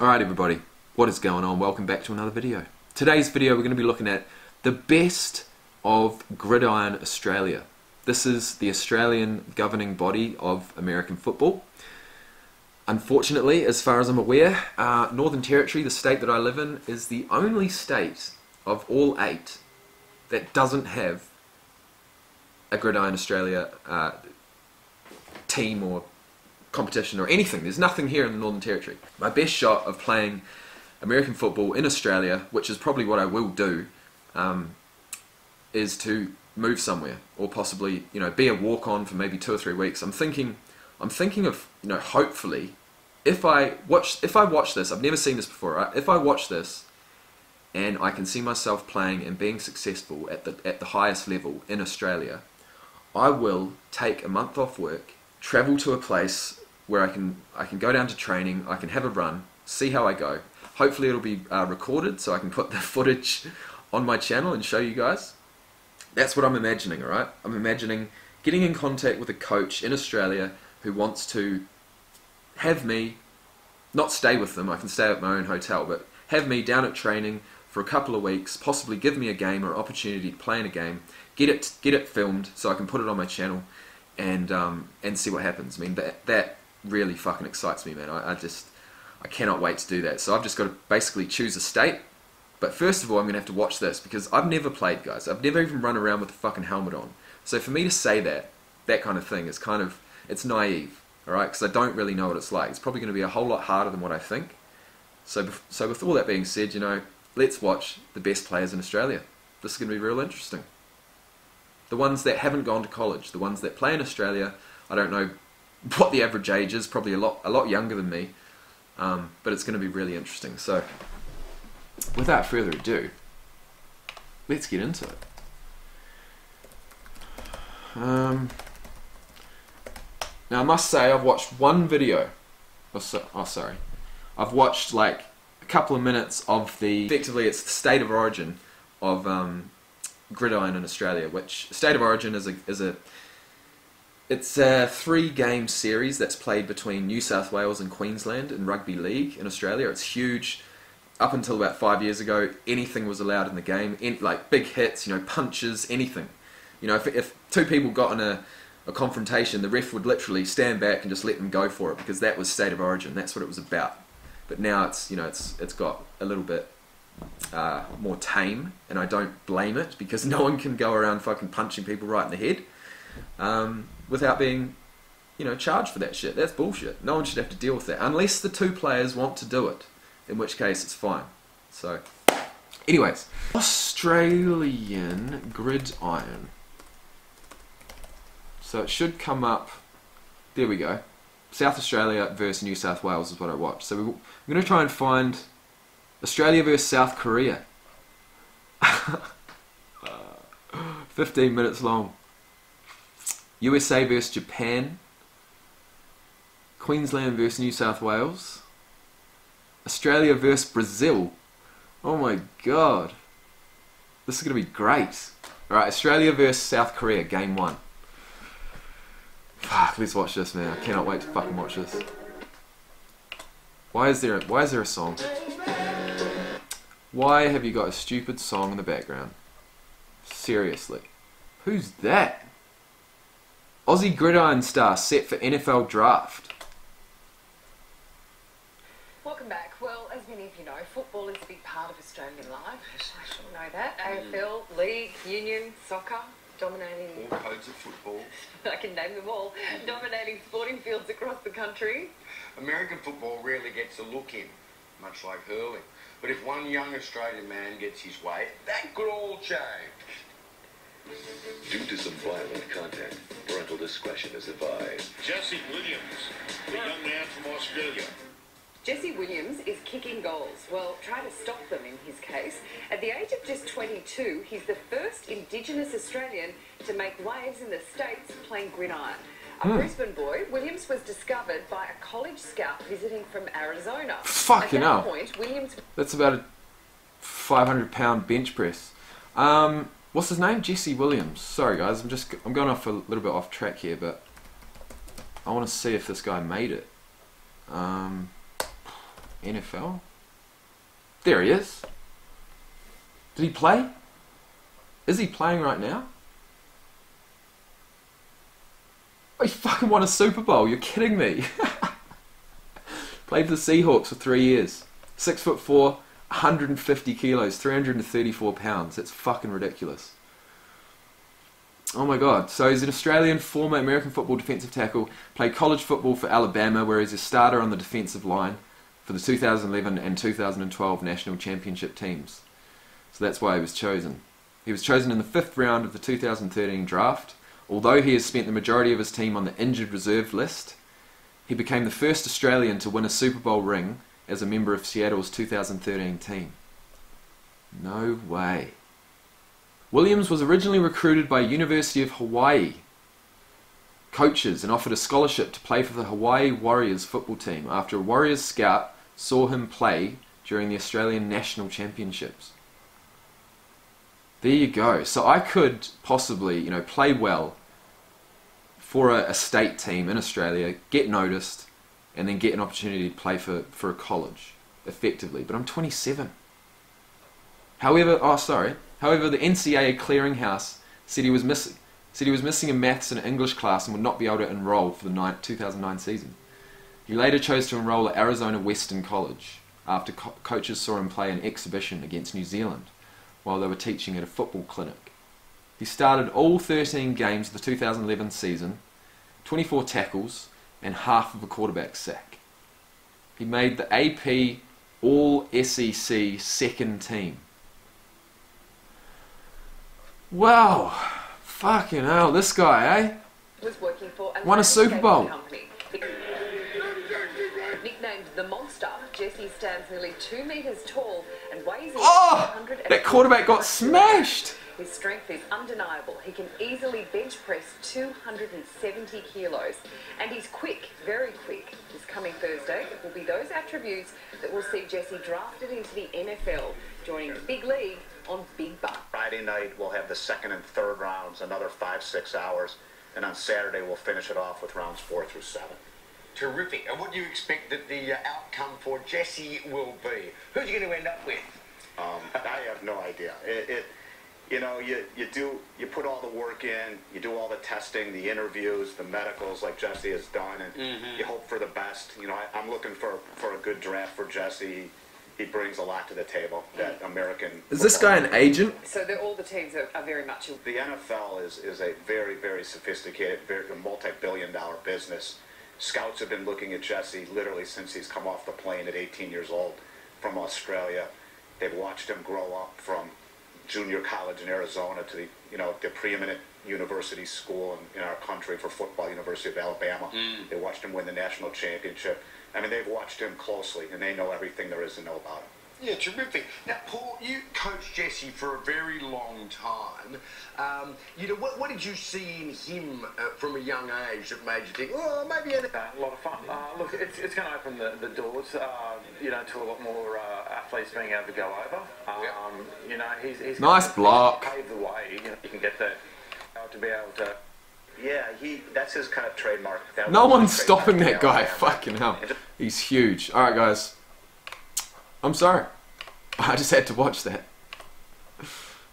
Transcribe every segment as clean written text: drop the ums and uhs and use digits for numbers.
Alright everybody, what is going on? Welcome back to another video. Today's video we're going to be looking at the best of Gridiron Australia. This is the Australian governing body of American football. Unfortunately, as far as I'm aware, Northern Territory, the state that I live in, is the only state of all 8 that doesn't have a Gridiron Australia team or competition or anything. There's nothing here in the Northern Territory. My best shot of playing American football in Australia, which is probably what I will do, is to move somewhere or possibly, you know, be a walk-on for maybe 2 or 3 weeks. I'm thinking of, you know, hopefully, if I watch this, I've never seen this before, right? If I watch this and I can see myself playing and being successful at the highest level in Australia, I will take a month off work, travel to a place where I can go down to training, I can have a run, see how I go. Hopefully it'll be recorded so I can put the footage on my channel and show you guys. That's what I'm imagining, alright? I'm imagining getting in contact with a coach in Australia who wants to have me, not stay with them, I can stay at my own hotel, but have me down at training for a couple of weeks, possibly give me a game or an opportunity to play in a game, get it filmed so I can put it on my channel, and see what happens. I mean, that really fucking excites me, man. I cannot wait to do that. So I've just got to basically choose a state. But first of all, I'm going to have to watch this because I've never played, guys. I've never even run around with a fucking helmet on. So for me to say that kind of thing is kind of, it's naive, all right? Because I don't really know what it's like. It's probably going to be a whole lot harder than what I think. So with all that being said, you know, let's watch the best players in Australia. This is going to be real interesting. The ones that haven't gone to college, the ones that play in Australia. I don't know what the average age is, probably a lot younger than me, but it's going to be really interesting. So without further ado, let's get into it. Now I must say I've watched one video, I've watched like a couple of minutes of the, effectively it's the state of origin of Gridiron in Australia, which state of origin is a 3-game series that's played between New South Wales and Queensland in rugby league in Australia. It's huge. Up until about 5 years ago, anything was allowed in the game, like big hits, you know, punches, anything. You know, if 2 people got in a confrontation, the ref would literally stand back and just let them go for it because that was state of origin. That's what it was about. But now it's, you know, it's got a little bit more tame, and I don't blame it because no one can go around fucking punching people right in the head without being, you know, charged for that shit. That's bullshit. No one should have to deal with that unless the 2 players want to do it, in which case it's fine. So anyways, Australian Gridiron, so it should come up. There we go. South Australia versus New South Wales is what I watched. So I'm going to try and find Australia versus South Korea. 15 minutes long. USA versus Japan. Queensland versus New South Wales. Australia versus Brazil. Oh my god. This is going to be great. Alright, Australia versus South Korea, game 1. Fuck, let's watch this, man. I cannot wait to fucking watch this. Why is there a song? Why have you got a stupid song in the background? Seriously. Who's that? Aussie gridiron star set for NFL draft. Welcome back. Well, as many of you know, football is a big part of Australian life. I should know that. AFL, league, union, soccer, dominating... All codes of football. I can name them all. Dominating sporting fields across the country. American football rarely gets a look in, much like hurling. But if one young Australian man gets his way, that could all change. Due to some violent content, parental discretion is advised. Jesse Williams, the young man from Australia. Jesse Williams is kicking goals. Well, try to stop them in his case. At the age of just 22, he's the first Indigenous Australian to make waves in the States playing gridiron. A Brisbane boy, Williams was discovered by a college scout visiting from Arizona. Fucking hell. At that point, Williams... That's about a 500-pound bench press. What's his name? Jesse Williams. Sorry, guys. I'm going off a little bit off track here, but I want to see if this guy made it. NFL. There he is. Did he play? Is he playing right now? Oh, he fucking won a Super Bowl. You're kidding me. Played for the Seahawks for 3 years. 6'4", 150 kilos, 334 pounds. That's fucking ridiculous. Oh my god. So he's an Australian, former American football defensive tackle. Played college football for Alabama, where he's a starter on the defensive line for the 2011 and 2012 national championship teams. So that's why he was chosen. He was chosen in the 5th round of the 2013 draft. Although he has spent the majority of his team on the injured reserve list, he became the first Australian to win a Super Bowl ring as a member of Seattle's 2013 team. No way. Williams was originally recruited by University of Hawaii coaches and offered a scholarship to play for the Hawaii Warriors football team after a Warriors scout saw him play during the Australian National Championships. There you go. So I could possibly, you know, play well for a state team in Australia, get noticed, and then get an opportunity to play for a college, effectively. But I'm 27. However, the NCAA clearinghouse said he was missing a maths and English class and would not be able to enroll for the 2009 season. He later chose to enroll at Arizona Western College after coaches saw him play an exhibition against New Zealand while they were teaching at a football clinic. He started all 13 games of the 2011 season, 24 tackles, and half of a quarterback sack. He made the AP All-SEC second team. Wow, fucking hell, this guy, eh? Was working for won a Super Bowl. Company. Nicknamed the Monster, Jesse stands nearly 2 meters tall and weighs. Oh, that quarterback got smashed. His strength is undeniable. He can easily bench press 270 kilos. And he's quick, very quick. This coming Thursday, it will be those attributes that will see Jesse drafted into the NFL, joining the big league on Big Buck. Friday night, we'll have the 2nd and 3rd rounds, another 5-6 hours. And on Saturday, we'll finish it off with rounds 4 through 7. Terrific. And what do you expect that the outcome for Jesse will be? Who's you going to end up with? I have no idea. You know, you put all the work in, you do all the testing, the interviews, the medicals like Jesse has done, and you hope for the best. You know, I'm looking for a good draft for Jesse. He brings a lot to the table, that American... Is this guy an agent? So all the teams are very much... The NFL is a very, very sophisticated, very multi-billion-dollar business. Scouts have been looking at Jesse literally since he's come off the plane at 18 years old from Australia. They've watched him grow up from junior college in Arizona to the, you know, the preeminent university school in our country for football, University of Alabama. They watched him win the national championship. I mean, they've watched him closely, and they know everything there is to know about him. Yeah, terrific. Now, Paul, you coached Jesse for a very long time. You know, what did you see in him from a young age that made you think, oh, maybe a lot of fun? Look, it's going to open the doors, you know, to a lot more athletes being able to go over. You know, he's nice block. Pave the way. You know, you can get that to be able to. Yeah, that's his kind of trademark. No one's stopping that guy. Fucking hell, he's huge. All right, guys. I'm sorry, I just had to watch that.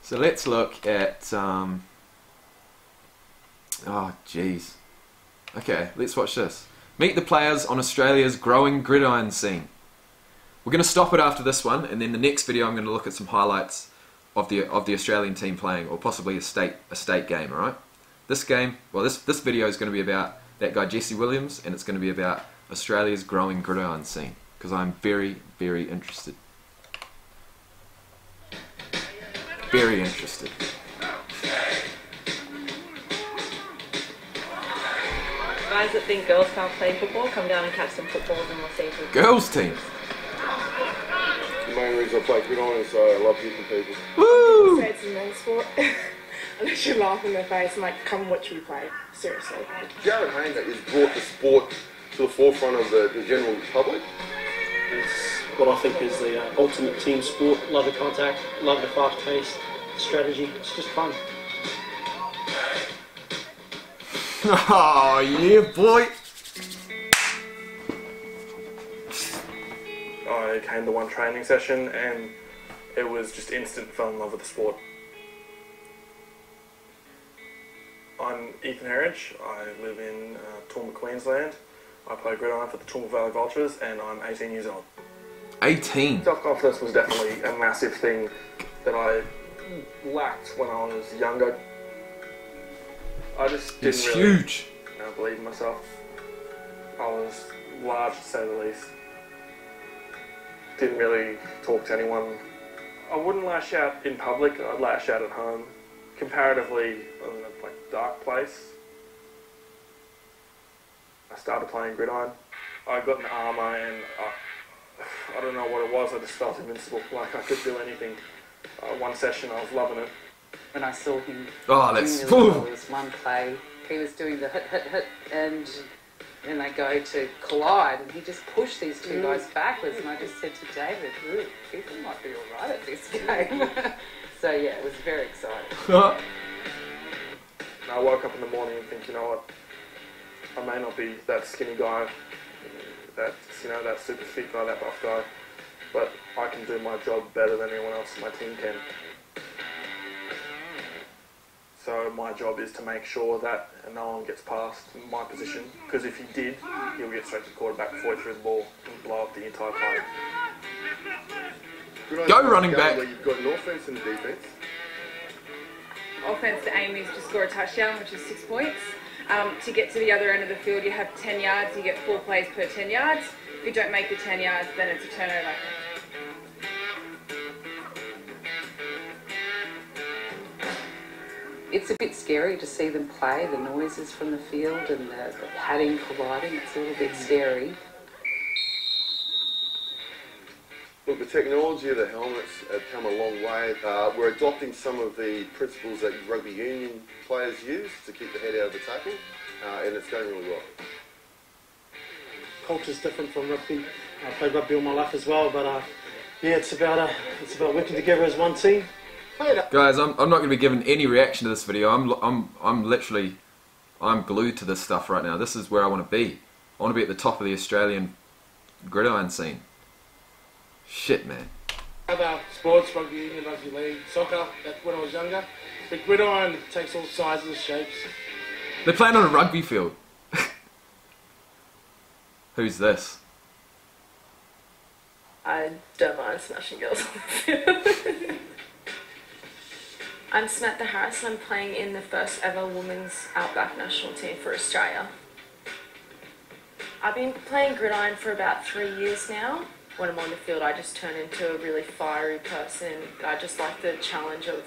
So let's look at, oh jeez. Okay, let's watch this. Meet the players on Australia's growing gridiron scene. We're going to stop it after this one, and then the next video I'm going to look at some highlights of the Australian team playing, or possibly a state game, alright? This game, well this video is going to be about that guy Jesse Williams, and it's going to be about Australia's growing gridiron scene. Because I'm very, very interested. Very interested. Guys that think girls can't play football, come down and catch some footballs and we'll see. Girls team. The main reason I play gridiron is I love hitting people. Woo! Say it's a men's sport. Unless you laugh in their face and like, come watch me play. Seriously. Jarryd Hayne has brought the sport to the forefront of the general public. It's what I think is the ultimate team sport. Love the contact, love the fast pace, strategy. It's just fun. Oh yeah, boy. I came to one training session and it was just instant, fell in love with the sport. I'm Ethan Herridge, I live in Toowoomba, Queensland. I play gridiron for the Tumble Valley Vultures and I'm 18 years old. 18? Self-confidence was definitely a massive thing that I lacked when I was younger. I just didn't really believe in myself. I was large, to say the least. Didn't really talk to anyone. I wouldn't lash out in public, I'd lash out at home. Comparatively, I was in a dark place. I started playing gridiron. I got in the armour and I don't know what it was, I just felt invincible, like I could do anything. One session I was loving it. When I saw him there was one play, he was doing the hit and then they go to collide and he just pushed these two guys backwards and I just said to David, people might be alright at this game. So yeah, it was very exciting. And I woke up in the morning and think, you know what, I may not be that skinny guy, that super fit guy, that buff guy, but I can do my job better than anyone else on my team can. So my job is to make sure that no one gets past my position, because if he did, he'll get straight to the quarterback, fight through the ball, and blow up the entire play. Go running back! You've got an offense and a defense. Offense, the aim is to score a touchdown, which is 6 points. To get to the other end of the field, you have 10 yards, you get 4 plays per 10 yards. If you don't make the 10 yards, then it's a turnover. It's a bit scary to see them play, the noises from the field and the padding colliding, it's a little bit scary. Look, the technology of the helmets have come a long way. We're adopting some of the principles that rugby union players use to keep the head out of the tackle, and it's going really well. Culture's different from rugby. I played rugby all my life as well, but yeah, it's about working together as one team. Guys, I'm not going to be giving any reaction to this video. I'm glued to this stuff right now. This is where I want to be. I want to be at the top of the Australian gridiron scene. Shit, man. Other sports, rugby union, rugby league, soccer, that's when I was younger. But gridiron takes all sizes, shapes. They're playing on a rugby field. Who's this? I don't mind smashing girls on the field. I'm Samantha Harris and I'm playing in the first ever women's outback national team for Australia. I've been playing gridiron for about 3 years now. When I'm on the field, I just turn into a really fiery person. I just like the challenge of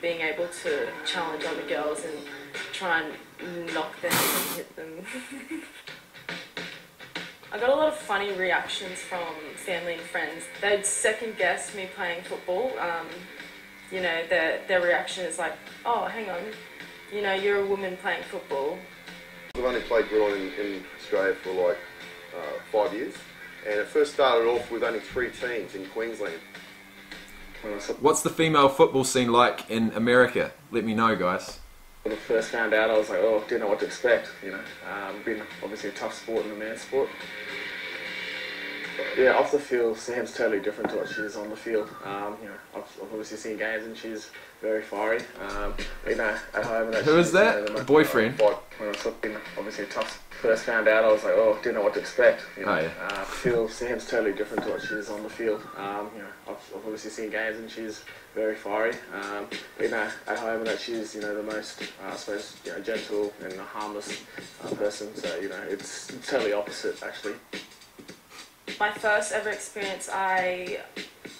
being able to challenge other girls and try and knock them and hit them. I got a lot of funny reactions from family and friends. They'd second guess me playing football. You know, their reaction is like, oh, hang on, you know, you're a woman playing football. I've only played gridiron in Australia for like 5 years. And it first started off with only 3 teams in Queensland. What's the female football scene like in America? Let me know, guys. When I first found out, I was like, oh, I didn't know what to expect, you know. Been obviously a tough sport and a man's sport. But yeah, off the field, Sam's totally different to what she is on the field. You know, I've obviously seen games and she's very fiery. You know, at home. And who is that? A boyfriend. When I was obviously a tough. First found out, I was like, oh, I didn't know what to expect. You know, Sam's totally different to what she is on the field. You know, I've obviously seen games and she's very fiery. You know, at home, and that she's, you know, the most, I suppose, you know, gentle and a harmless person. So, you know, it's totally opposite, actually. My first ever experience, I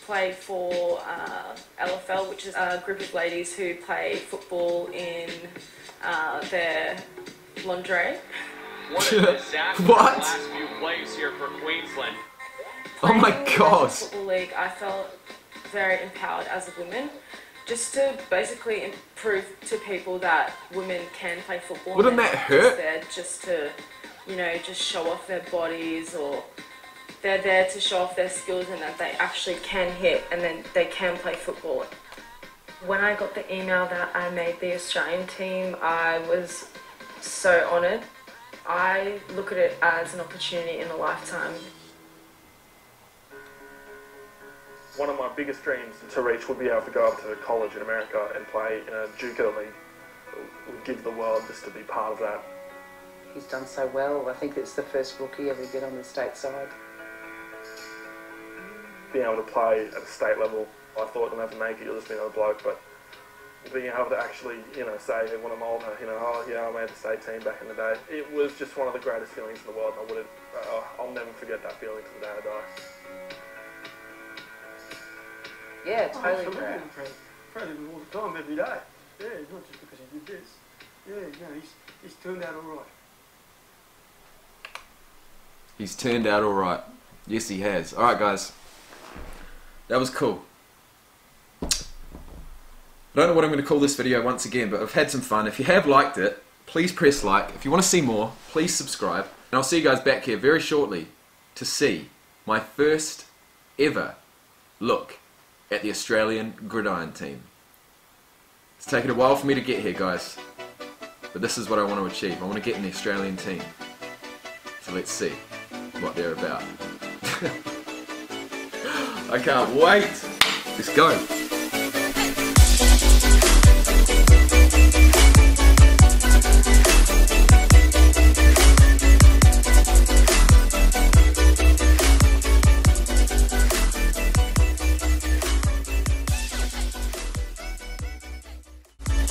played for LFL, which is a group of ladies who play football in their lingerie. What a disaster the last few plays here for Queensland. Oh my god. Football league, I felt very empowered as a woman, just to basically prove to people that women can play football. Wouldn't that hurt? They're just to, you know, just show off their bodies, or they're there to show off their skills and that they actually can hit and then they can play football. When I got the email that I made the Australian team, I was so honoured. I look at it as an opportunity in a lifetime. one of my biggest dreams to reach would be able to go up to college in America and play in a JUCO league. It would give the world just to be part of that. He's done so well. I think it's the first rookie ever to get on the state side. Being able to play at a state level, I thought I'd never make it, you'll just be another bloke, but being able to actually, you know, say when I'm older, you know, oh yeah, I made the state team back in the day. It was just one of the greatest feelings in the world, and I'll never forget that feeling till the day I die. Yeah, totally. Oh, proud of him all the time, every day. Yeah, not just because he did this. Yeah, no, he's turned out all right. He's turned out all right. Yes, he has. All right, guys. That was cool. I don't know what I'm going to call this video once again, but I've had some fun. If you have liked it, please press like. If you want to see more, please subscribe. And I'll see you guys back here very shortly to see my first ever look at the Australian gridiron team. It's taken a while for me to get here, guys. But this is what I want to achieve. I want to get in the Australian team. So let's see what they're about. I can't wait. Let's go.